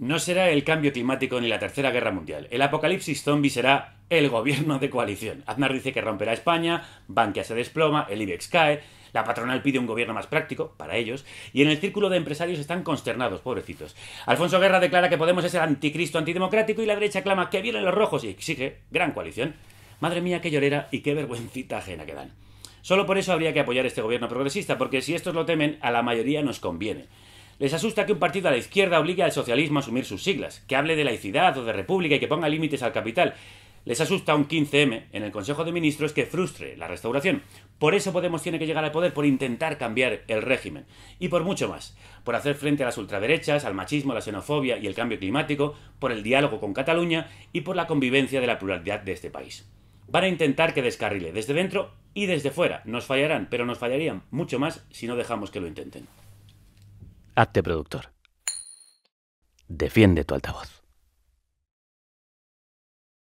No será el cambio climático ni la Tercera Guerra Mundial. El apocalipsis zombie será el gobierno de coalición. Aznar dice que romperá España, Bankia se desploma, el IBEX cae, la Patronal pide un gobierno más práctico, para ellos, y en el círculo de empresarios están consternados, pobrecitos. Alfonso Guerra declara que Podemos es el anticristo antidemocrático y la derecha clama que vienen los rojos y exige gran coalición. Madre mía, qué llorera y qué vergüencita ajena que dan. Solo por eso habría que apoyar este gobierno progresista, porque si estos lo temen, a la mayoría nos conviene. Les asusta que un partido a la izquierda obligue al socialismo a asumir sus siglas, que hable de laicidad o de república y que ponga límites al capital. Les asusta un 15M en el Consejo de Ministros que frustre la restauración. Por eso Podemos tiene que llegar al poder, por intentar cambiar el régimen. Y por mucho más. Por hacer frente a las ultraderechas, al machismo, la xenofobia y el cambio climático, por el diálogo con Cataluña y por la convivencia de la pluralidad de este país. Van a intentar que descarrile desde dentro y desde fuera. Nos fallarán, pero nos fallarían mucho más si no dejamos que lo intenten. Hazte productor. Defiende tu altavoz.